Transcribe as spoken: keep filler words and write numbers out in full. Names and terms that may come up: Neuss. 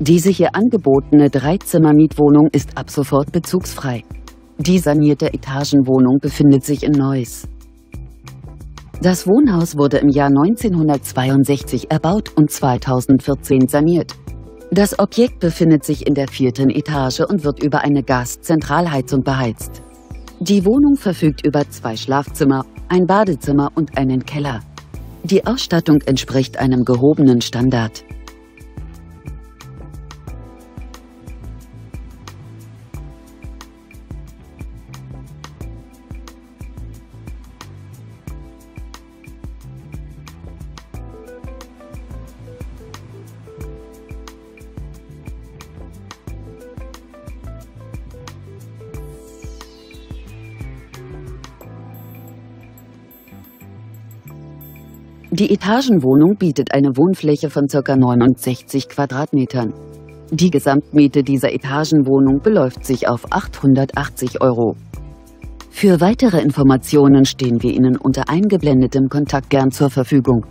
Diese hier angebotene Dreizimmer-Mietwohnung ist ab sofort bezugsfrei. Die sanierte Etagenwohnung befindet sich in Neuss. Das Wohnhaus wurde im Jahr neunzehnhundertzweiundsechzig erbaut und zweitausendvierzehn saniert. Das Objekt befindet sich in der vierten Etage und wird über eine Gaszentralheizung beheizt. Die Wohnung verfügt über zwei Schlafzimmer, ein Badezimmer und einen Keller. Die Ausstattung entspricht einem gehobenen Standard. Die Etagenwohnung bietet eine Wohnfläche von ca. neunundsechzig Quadratmetern. Die Gesamtmiete dieser Etagenwohnung beläuft sich auf achthundertachtzig Euro. Für weitere Informationen stehen wir Ihnen unter eingeblendetem Kontakt gern zur Verfügung.